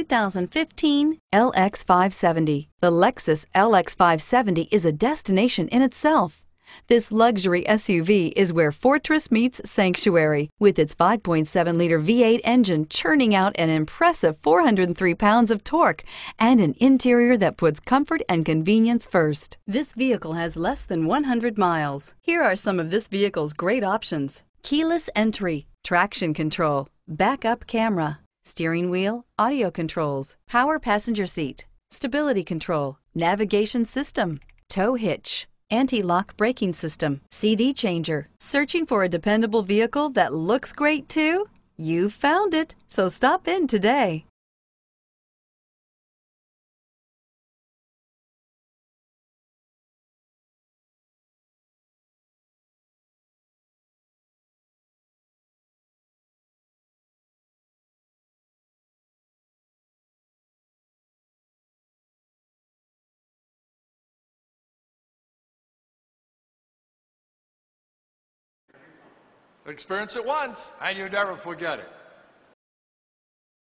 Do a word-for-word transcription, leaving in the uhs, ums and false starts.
two thousand fifteen L X five seventy. The Lexus L X five seventy is a destination in itself. This luxury S U V is where fortress meets sanctuary, with its five point seven liter V eight engine churning out an impressive four hundred three pounds of torque and an interior that puts comfort and convenience first. This vehicle has less than one hundred miles. Here are some of this vehicle's great options: keyless entry, traction control, backup camera, steering wheel audio controls, power passenger seat, stability control, navigation system, tow hitch, anti-lock braking system, C D changer. Searching for a dependable vehicle that looks great too? You found it, so stop in today. Experience it once, and you never forget it.